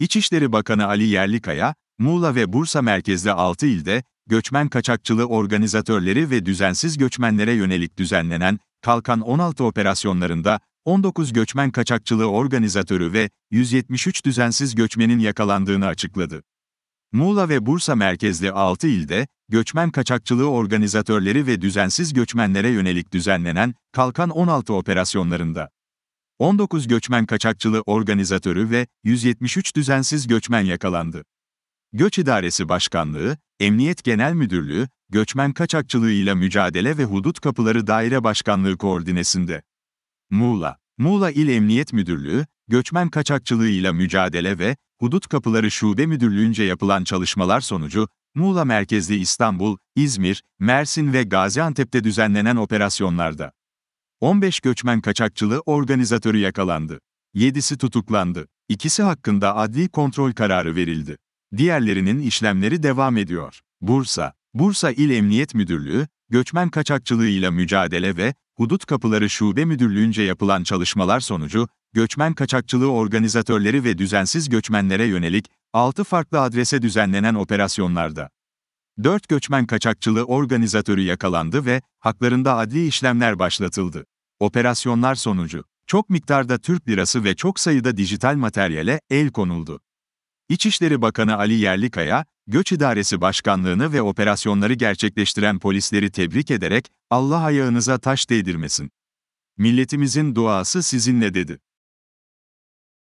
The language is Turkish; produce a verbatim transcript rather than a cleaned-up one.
İçişleri Bakanı Ali Yerlikaya, Muğla ve Bursa merkezli altı ilde, göçmen kaçakçılığı organizatörleri ve düzensiz göçmenlere yönelik düzenlenen KALKAN on altı operasyonlarında on dokuz göçmen kaçakçılığı organizatörü ve yüz yetmiş üç düzensiz göçmenin yakalandığını açıkladı. Muğla ve Bursa merkezli altı ilde, göçmen kaçakçılığı organizatörleri ve düzensiz göçmenlere yönelik düzenlenen KALKAN on altı operasyonlarında on dokuz göçmen kaçakçılığı organizatörü ve yüz yetmiş üç düzensiz göçmen yakalandı. Göç İdaresi Başkanlığı, Emniyet Genel Müdürlüğü, Göçmen Kaçakçılığı ile Mücadele ve Hudut Kapıları Daire Başkanlığı koordinesinde. Muğla, Muğla İl Emniyet Müdürlüğü, Göçmen Kaçakçılığı ile Mücadele ve Hudut Kapıları Şube Müdürlüğü'nce yapılan çalışmalar sonucu, Muğla merkezli İstanbul, İzmir, Mersin ve Gaziantep'te düzenlenen operasyonlarda on beş göçmen kaçakçılığı organizatörü yakalandı. yedisi tutuklandı. ikisi hakkında adli kontrol kararı verildi. Diğerlerinin işlemleri devam ediyor. Bursa, Bursa İl Emniyet Müdürlüğü, Göçmen Kaçakçılığı ile Mücadele ve Hudut Kapıları Şube Müdürlüğü'nce yapılan çalışmalar sonucu, göçmen kaçakçılığı organizatörleri ve düzensiz göçmenlere yönelik altı farklı adrese düzenlenen operasyonlarda dört göçmen kaçakçılığı organizatörü yakalandı ve haklarında adli işlemler başlatıldı. Operasyonlar sonucu, çok miktarda Türk lirası ve çok sayıda dijital materyale el konuldu. İçişleri Bakanı Ali Yerlikaya, Göç İdaresi Başkanlığı'nı ve operasyonları gerçekleştiren polisleri tebrik ederek, Allah ayağınıza taş değdirmesin. Milletimizin duası sizinle dedi.